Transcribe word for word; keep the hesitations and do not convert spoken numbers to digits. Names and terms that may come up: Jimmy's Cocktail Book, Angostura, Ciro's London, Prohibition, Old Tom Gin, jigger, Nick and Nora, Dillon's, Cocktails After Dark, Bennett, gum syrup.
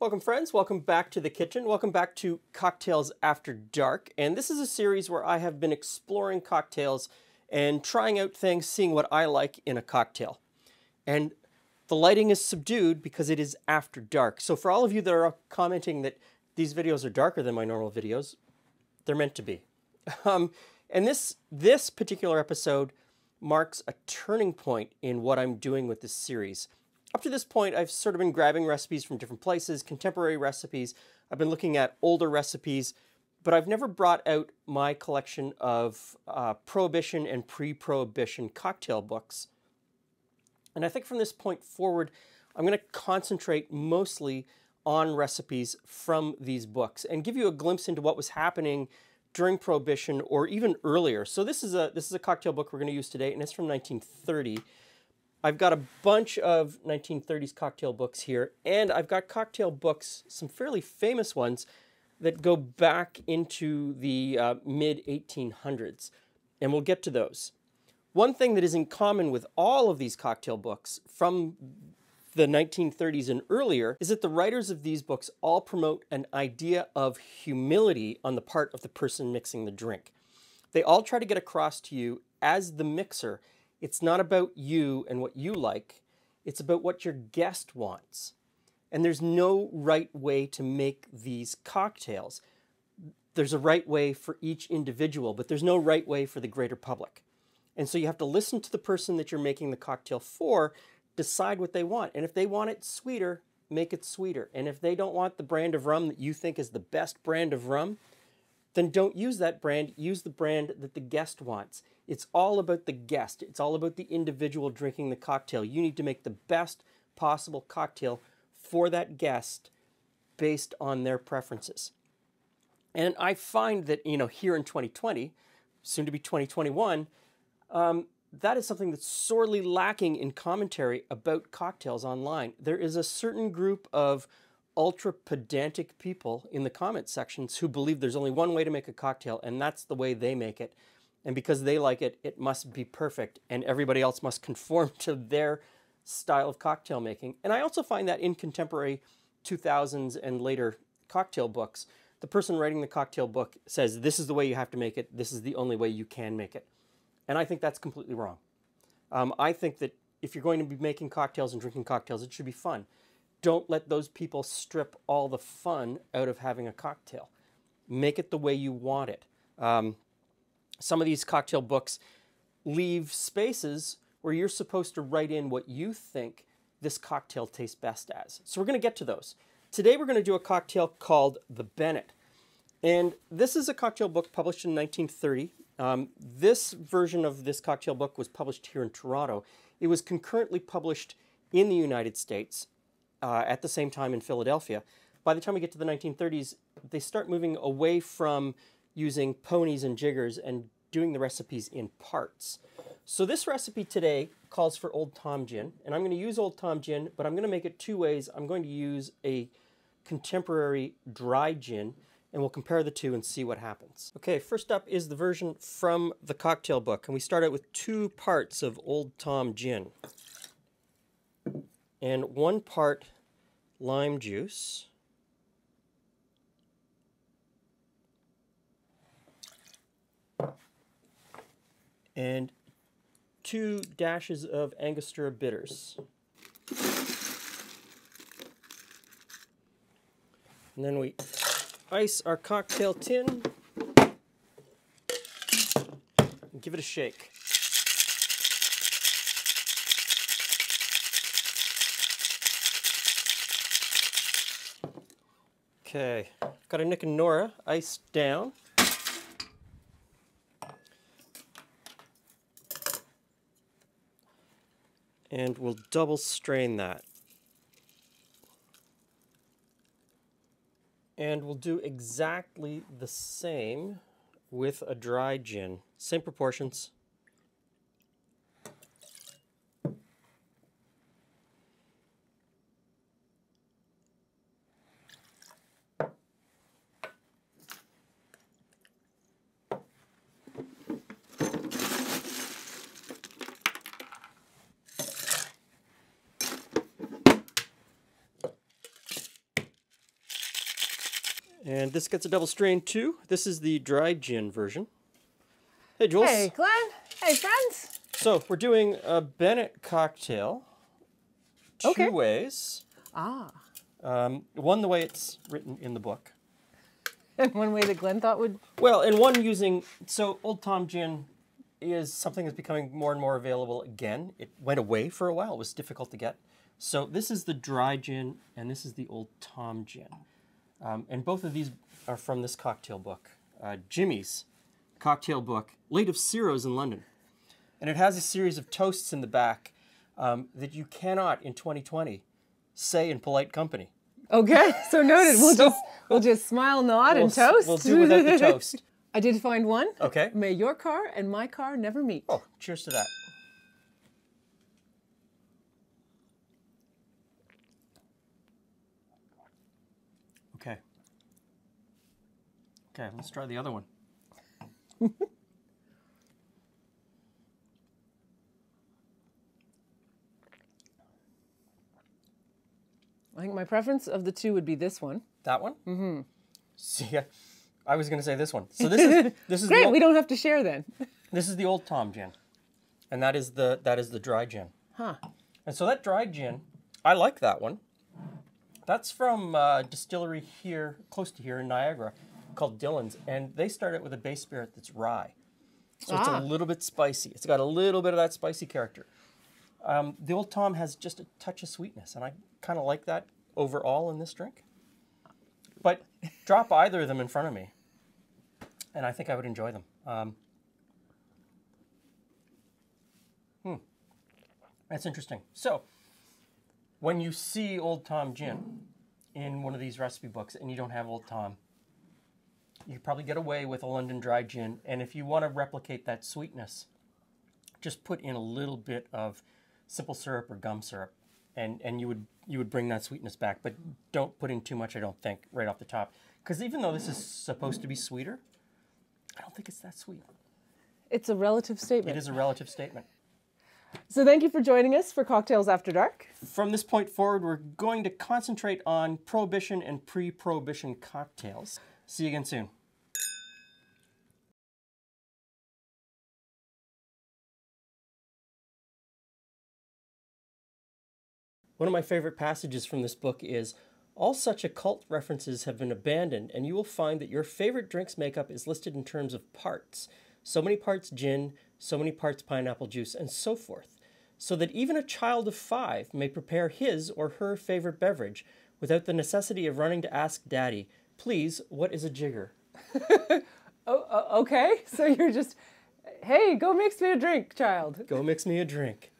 Welcome friends, welcome back to the kitchen, welcome back to Cocktails After Dark, and this is a series where I have been exploring cocktails and trying out things, seeing what I like in a cocktail. And the lighting is subdued because it is after dark, so for all of you that are commenting that these videos are darker than my normal videos, they're meant to be. Um, and this, this particular episode marks a turning point in what I'm doing with this series. Up to this point, I've sort of been grabbing recipes from different places, contemporary recipes. I've been looking at older recipes, but I've never brought out my collection of uh, Prohibition and pre-Prohibition cocktail books. And I think from this point forward, I'm going to concentrate mostly on recipes from these books and give you a glimpse into what was happening during Prohibition or even earlier. So this is a, this is a cocktail book we're going to use today, and it's from nineteen thirty. I've got a bunch of nineteen thirties cocktail books here, and I've got cocktail books, some fairly famous ones, that go back into the uh, mid eighteen hundreds, and we'll get to those. One thing that is in common with all of these cocktail books from the nineteen thirties and earlier is that the writers of these books all promote an idea of humility on the part of the person mixing the drink. They all try to get across to you as the mixer, it's not about you and what you like, it's about what your guest wants. And there's no right way to make these cocktails. There's a right way for each individual, but there's no right way for the greater public. And so you have to listen to the person that you're making the cocktail for, decide what they want. And if they want it sweeter, make it sweeter. And if they don't want the brand of rum that you think is the best brand of rum, then don't use that brand, use the brand that the guest wants. It's all about the guest. It's all about the individual drinking the cocktail. You need to make the best possible cocktail for that guest based on their preferences. And I find that, you know, here in twenty twenty, soon to be twenty twenty-one, um, that is something that's sorely lacking in commentary about cocktails online. There is a certain group of ultra pedantic people in the comment sections who believe there's only one way to make a cocktail, and that's the way they make it. And because they like it, it must be perfect, and everybody else must conform to their style of cocktail making. And I also find that in contemporary two thousands and later cocktail books, the person writing the cocktail book says, this is the way you have to make it, this is the only way you can make it. And I think that's completely wrong. Um, I think that if you're going to be making cocktails and drinking cocktails, it should be fun. Don't let those people strip all the fun out of having a cocktail. Make it the way you want it. Um, Some of these cocktail books leave spaces where you're supposed to write in what you think this cocktail tastes best as. So we're going to get to those. Today we're going to do a cocktail called the Bennett. And this is a cocktail book published in nineteen thirty. Um, this version of this cocktail book was published here in Toronto. It was concurrently published in the United States uh, at the same time in Philadelphia. By the time we get to the nineteen thirties, they start moving away from using ponies and jiggers and doing the recipes in parts. So this recipe today calls for Old Tom Gin, and I'm going to use Old Tom Gin, but I'm going to make it two ways. I'm going to use a contemporary dry gin, and we'll compare the two and see what happens. Okay, first up is the version from the cocktail book, and we start out with two parts of Old Tom Gin. And one part lime juice. And two dashes of Angostura bitters. And then we ice our cocktail tin and give it a shake. Okay, got a Nick and Nora iced down. And we'll double strain that. And we'll do exactly the same with a dry gin. Same proportions. And this gets a double strain too. This is the dry gin version. Hey, Jules. Hey, Glenn. Hey, friends. So we're doing a Bennett cocktail two okay. ways. Ah. Um, one the way it's written in the book. And one way that Glenn thought would... Well, and one using... So Old Tom Gin is something that's becoming more and more available again. It went away for a while. It was difficult to get. So this is the dry gin, and this is the Old Tom Gin. Um, and both of these are from this cocktail book, uh, Jimmy's Cocktail Book, late of Ciro's in London. And it has a series of toasts in the back um, that you cannot, in twenty twenty, say in polite company. Okay, so noted. We'll, so, just, we'll just smile, nod, we'll, and toast. We'll do without the toast. I did find one. Okay. May your car and my car never meet. Oh, cheers to that. Okay. Okay, let's try the other one. I think my preference of the two would be this one. That one? Mm-hmm. See, I, I was going to say this one. So this is this is great. The old, we don't have to share then. This is the Old Tom Gin, and that is the that is the dry gin. Huh. And so that dry gin, I like that one. That's from a distillery here, close to here in Niagara, called Dillon's, and they start it with a base spirit that's rye, so ah. it's a little bit spicy. It's got a little bit of that spicy character. Um, the Old Tom has just a touch of sweetness, and I kind of like that overall in this drink. But drop either of them in front of me, and I think I would enjoy them. Um, hmm, that's interesting. So, when you see Old Tom Gin in one of these recipe books, and you don't have Old Tom, you could probably get away with a London dry gin. And if you want to replicate that sweetness, just put in a little bit of simple syrup or gum syrup, and, and you would you would bring that sweetness back. But don't put in too much, I don't think, right off the top. Because even though this is supposed to be sweeter, I don't think it's that sweet. It's a relative statement. It is a relative statement. So thank you for joining us for Cocktails After Dark. From this point forward, we're going to concentrate on Prohibition and pre-Prohibition cocktails. See you again soon. One of my favorite passages from this book is, all such occult references have been abandoned, and you will find that your favorite drink's makeup is listed in terms of parts. So many parts gin, so many parts pineapple juice, and so forth. So that even a child of five may prepare his or her favorite beverage without the necessity of running to ask Daddy, please, what is a jigger? Oh, okay, so you're just, hey, go mix me a drink, child. Go mix me a drink.